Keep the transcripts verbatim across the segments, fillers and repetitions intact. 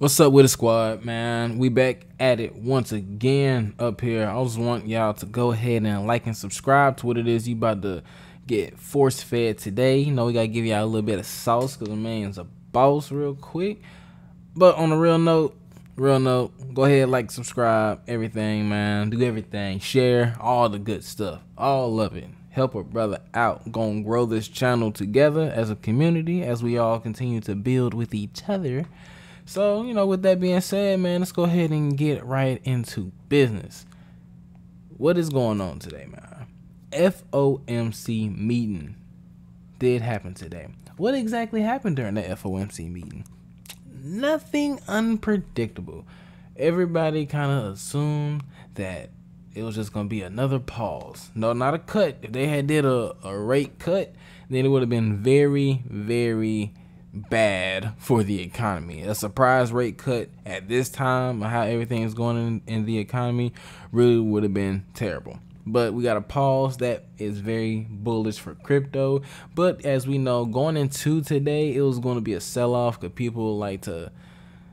What's up with the squad, man? We back at it once again up here. I just want y'all to go ahead and like and subscribe to what it is you about to get force fed today. You know, we gotta give y'all a little bit of sauce because the man's a boss real quick. But on a real note, real note, go ahead, like, subscribe, everything, man. Do everything, share, all the good stuff, all of it. Help a brother out. Gonna grow this channel together as a community as we all continue to build with each other. So, you know, with that being said, man, let's go ahead and get right into business. What is going on today, man? F O M C meeting did happen today. What exactly happened during the F O M C meeting? Nothing unpredictable. Everybody kind of assumed that it was just going to be another pause. No, not a cut. If they had did a, a rate cut, then it would have been very, very bad for the economy. A surprise rate cut at this time, how everything is going in, in the economy, really would have been terrible. But we got a pause that is very bullish for crypto. But as we know, going into today, it was going to be a sell-off because people like to,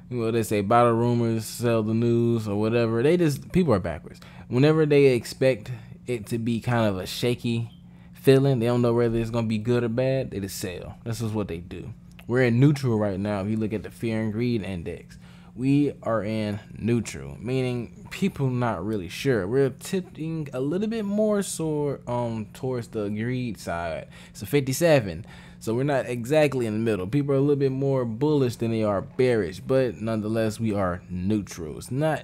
you know, they say buy the rumors, sell the news, or whatever. They just, people are backwards. Whenever they expect it to be kind of a shaky feeling, they don't know whether it's going to be good or bad, they just sell. This is what they do. We're in neutral right now. If you look at the fear and greed index, we are in neutral, meaning people not really sure. We're tipping a little bit more so um towards the greed side. So fifty-seven. So we're not exactly in the middle. People are a little bit more bullish than they are bearish, but nonetheless we are neutral. It's not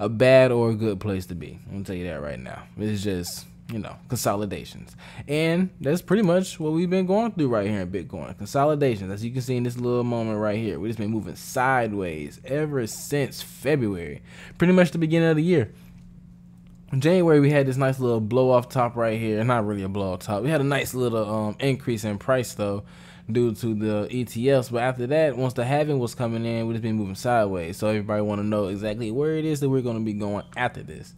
a bad or a good place to be. I'm gonna tell you that right now. It's just, you know, consolidations. And that's pretty much what we've been going through right here in Bitcoin. Consolidations, as you can see in this little moment right here. We've just been moving sideways ever since February, pretty much the beginning of the year. In January, we had this nice little blow off top right here. Not really a blow off top. We had a nice little um, increase in price, though, due to the E T Fs. But after that, once the halving was coming in, we've just been moving sideways. So everybody want to know exactly where it is that we're going to be going after this.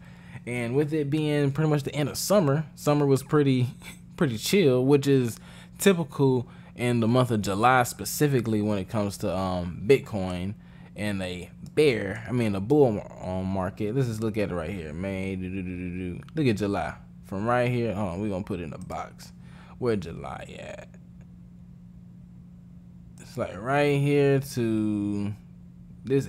And with it being pretty much the end of summer, summer was pretty, pretty chill, which is typical in the month of July specifically when it comes to um, Bitcoin and a bear, I mean a bull um, market. Let's just look at it right here, May. Do, do, do, do, do. Look at July from right here. Hold on, we're gonna put it in a box. Where July at? It's like right here to this.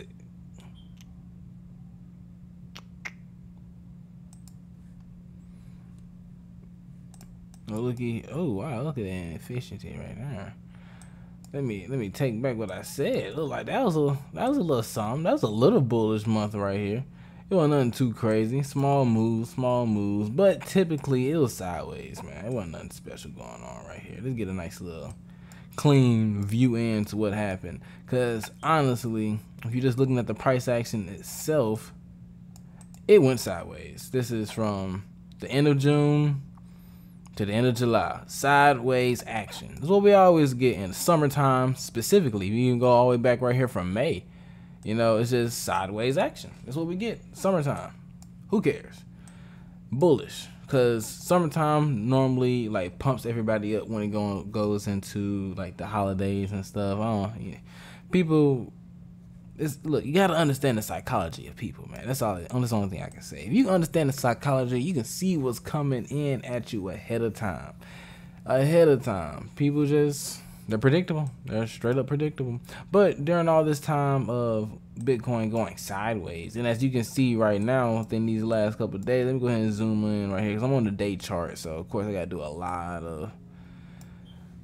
Look at, oh wow, look at that inefficiency right there. Let me let me take back what I said. Look, like that was a that was a little something. That was a little bullish month right here. It wasn't nothing too crazy. Small moves, small moves, but typically it was sideways, man. It wasn't nothing special going on right here. Let's get a nice little clean view into what happened. Cause honestly, if you're just looking at the price action itself, it went sideways. This is from the end of June to the end of July. Sideways action. That's what we always get in the summertime specifically. We even go all the way back right here from May. You know, it's just sideways action. That's what we get. Summertime. Who cares? Bullish. Because summertime normally like pumps everybody up when it go, goes into like the holidays and stuff. I don't, yeah. People, it's, look, you got to understand the psychology of people, man. That's all. That's the only thing I can say. If you understand the psychology, you can see what's coming in at you ahead of time. Ahead of time. People just, they're predictable. They're straight up predictable. But during all this time of Bitcoin going sideways, and as you can see right now within these last couple of days, let me go ahead and zoom in right here because I'm on the day chart. So, of course, I got to do a lot of...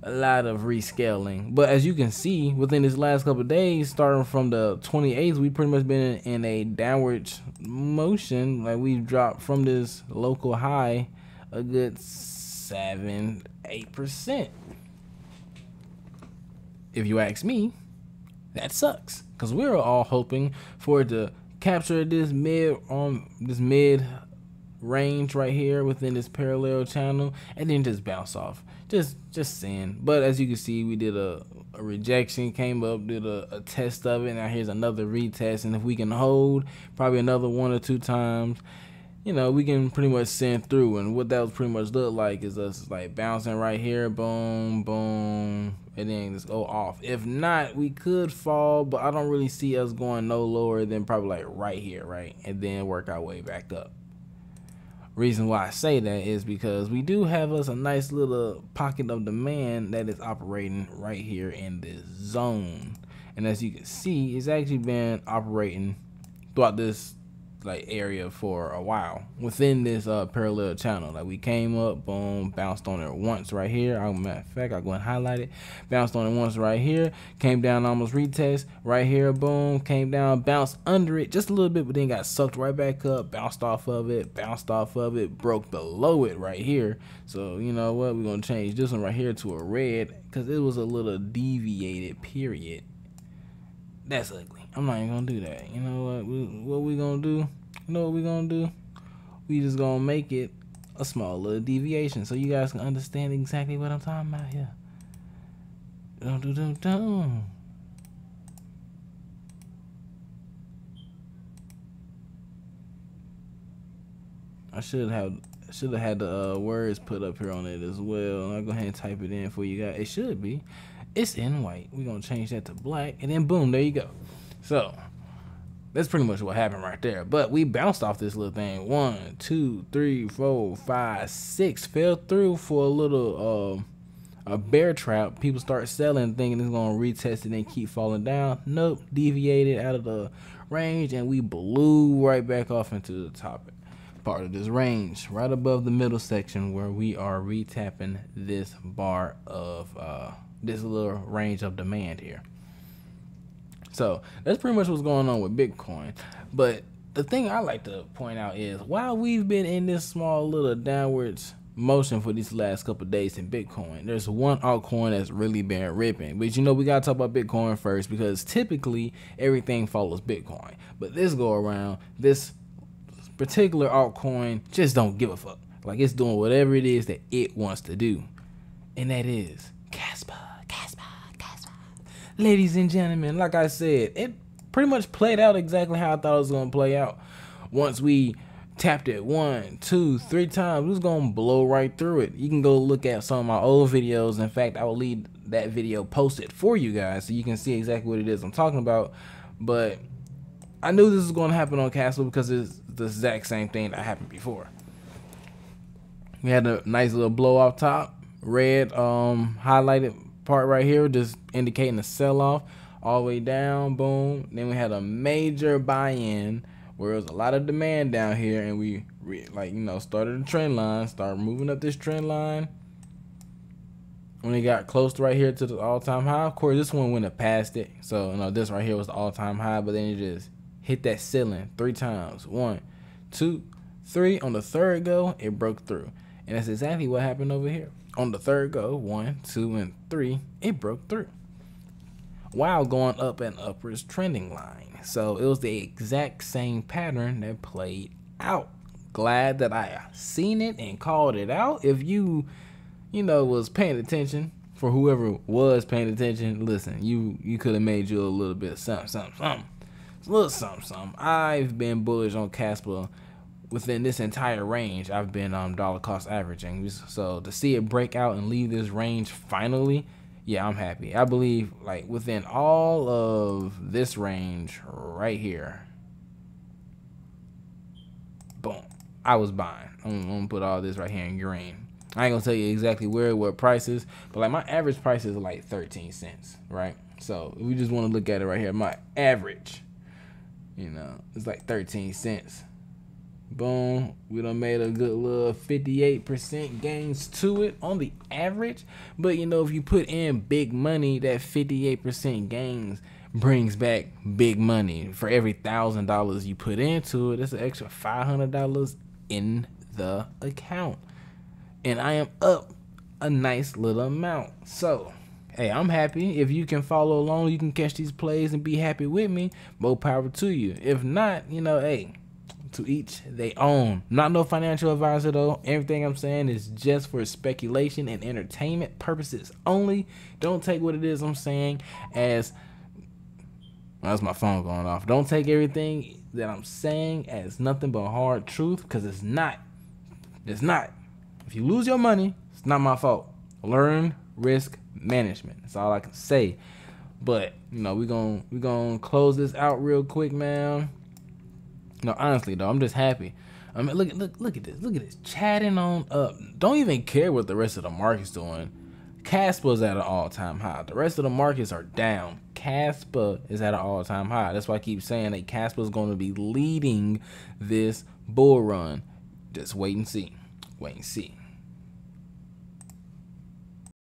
a lot of rescaling. But as you can see, within this last couple of days, starting from the twenty-eighth, we've pretty much been in, in a downward motion. Like we've dropped from this local high a good seven, eight percent. If you ask me, that sucks. Because we were all hoping for it to capture this mid um, this mid range right here within this parallel channel and then just bounce off. Just just saying. But as you can see, we did a, a rejection, came up, did a, a test of it. Now here's another retest. And if we can hold probably another one or two times, you know, we can pretty much send through. And what that was pretty much look like is us like bouncing right here, boom, boom, and then just go off. If not, we could fall, but I don't really see us going no lower than probably like right here, right? And then work our way back up. Reason why I say that is because we do have us a nice little pocket of demand that is operating right here in this zone. And as you can see, it's actually been operating throughout this like area for a while within this uh, parallel channel. Like we came up, boom, bounced on it once right here. I, matter of fact, I'll go and highlight it. Bounced on it once right here, came down, almost retest right here, boom, came down, bounced under it just a little bit, but then got sucked right back up, bounced off of it, bounced off of it, broke below it right here. So you know what? We're gonna change this one right here to a red because it was a little deviated period. That's ugly. I'm not even gonna do that. You know what? We, what we gonna do? You know what we gonna do? We just gonna make it a small little deviation so you guys can understand exactly what I'm talking about here. Don't do don't don't. I should have should have had the uh, words put up here on it as well. I'll go ahead and type it in for you guys. It should be. It's in white. We're gonna change that to black, and then boom, there you go. So that's pretty much what happened right there. But we bounced off this little thing. One, two, three, four, five, six. Fell through for a little uh, a bear trap. People start selling, thinking it's gonna retest it and keep falling down. Nope, deviated out of the range, and we blew right back off into the top part of this range, right above the middle section where we are retapping this bar of. Uh, this little range of demand here. So that's pretty much what's going on with Bitcoin. But the thing I like to point out is while we've been in this small little downwards motion for these last couple of days in Bitcoin, there's one altcoin that's really been ripping. But you know, we gotta talk about Bitcoin first because typically everything follows Bitcoin. But this go around, this particular altcoin just don't give a fuck. Like it's doing whatever it is that it wants to do. And that is Kaspa. Ladies and gentlemen, like I said, it pretty much played out exactly how I thought it was going to play out. Once we tapped it one, two, three times, it was going to blow right through it. You can go look at some of my old videos. In fact, I will leave that video posted for you guys so you can see exactly what it is I'm talking about. But I knew this was going to happen on Kaspa because it's the exact same thing that happened before. We had a nice little blow off top, red um, highlighted part right here just indicating a sell-off all the way down, boom. Then we had a major buy-in where there was a lot of demand down here, and we re like you know started a trend line, started moving up this trend line. When it got close to right here to the all-time high, of course this one went up past it, so you know this right here was the all-time high, but then it just hit that ceiling three times, one, two, three. On the third go it broke through, and that's exactly what happened over here. On the third go, one, two, and three, it broke through while going up an upwards trending line. So it was the exact same pattern that played out. Glad that I seen it and called it out. If you, you know, was paying attention, for whoever was paying attention, listen, you you could have made you a little bit of something, something, something. It's a little something, something. I've been bullish on Kaspa. Within this entire range, I've been um, dollar cost averaging. So to see it break out and leave this range finally, yeah, I'm happy. I believe like within all of this range right here, boom, I was buying. I'm, I'm gonna put all this right here in green. I ain't gonna tell you exactly where what prices, but like my average price is like thirteen cents, right? So we just want to look at it right here. My average, you know, it's like thirteen cents. Boom, we done made a good little fifty-eight percent gains to it on the average. But you know, if you put in big money, that fifty-eight percent gains brings back big money. For every thousand dollars you put into it, that's an extra five hundred dollars in the account. And I am up a nice little amount. So hey, I'm happy. If you can follow along, you can catch these plays and be happy with me. More power to you. If not, you know, hey, to each they own. Not no financial advisor though. Everything I'm saying is just for speculation and entertainment purposes only. Don't take what it is I'm saying as, well, that's my phone going off. Don't take everything that I'm saying as nothing but hard truth, because it's not. It's not. If you lose your money, it's not my fault. Learn risk management. That's all I can say. But, you know, we're going we're gonna close this out real quick, man. No, honestly, though, I'm just happy. I mean, look, look, look at this. Look at this. Chatting on up. Don't even care what the rest of the market's doing. Kaspa's at an all-time high. The rest of the markets are down. Kaspa is at an all-time high. That's why I keep saying that Kaspa's going to be leading this bull run. Just wait and see. Wait and see.